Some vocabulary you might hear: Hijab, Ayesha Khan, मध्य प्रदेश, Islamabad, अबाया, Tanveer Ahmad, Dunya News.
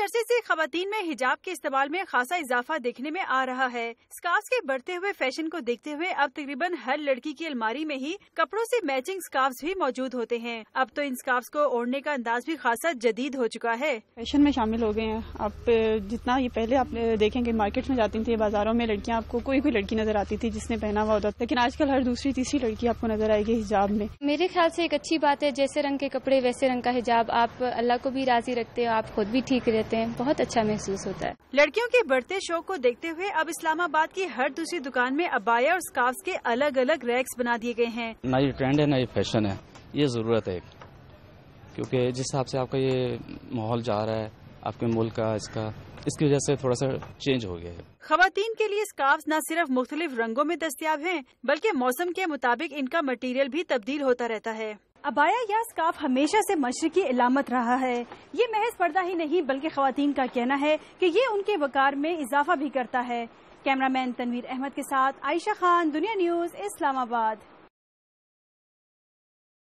कुछ अरसे से खवातीन में हिजाब के इस्तेमाल में खासा इजाफा देखने में आ रहा है। स्कार्फ के बढ़ते हुए फैशन को देखते हुए अब तकरीबन हर लड़की की अलमारी में ही कपड़ों से मैचिंग स्कार्फ्स भी मौजूद होते हैं। अब तो इन स्कार्फ्स को ओढ़ने का अंदाज भी खासा जदीद हो चुका है, फैशन में शामिल हो गए हैं। आप जितना ये पहले आप देखेंगे मार्केट में जाती थी, बाजारों में लड़कियाँ, आपको कोई कोई लड़की नजर आती थी जिसने पहना हुआ होता, लेकिन आजकल हर दूसरी तीसरी लड़की आपको नजर आएगी हिजाब में। मेरे ख्याल से एक अच्छी बात है, जैसे रंग के कपड़े वैसे रंग का हिजाब, आप अल्लाह को भी राजी रखते हो, आप खुद भी ठीक रहते हैं, बहुत अच्छा महसूस होता है। लड़कियों के बढ़ते शौक को देखते हुए अब इस्लामाबाद की हर दूसरी दुकान में अबाया और स्कार्फ के अलग अलग रैक्स बना दिए गए हैं। ना ये ट्रेंड है ना ये फैशन है, ये जरूरत है, क्योंकि जिस हिसाब से आपका ये माहौल जा रहा है आपके मुल्क का, इसकी वजह से थोड़ा सा चेंज हो गया है। खवातीन के लिए स्कार्फ न सिर्फ मुख्तलिफ रंगों में दस्तियाब हैं, बल्कि मौसम के मुताबिक इनका मटेरियल भी तब्दील होता रहता है। अबाया या स्कार्फ हमेशा से मशरकी इलामत रहा है। ये महज पर्दा ही नहीं बल्कि खवातीन का कहना है कि ये उनके वकार में इजाफा भी करता है। कैमरामैन तनवीर अहमद के साथ आयशा खान, दुनिया न्यूज़, इस्लामाबाद।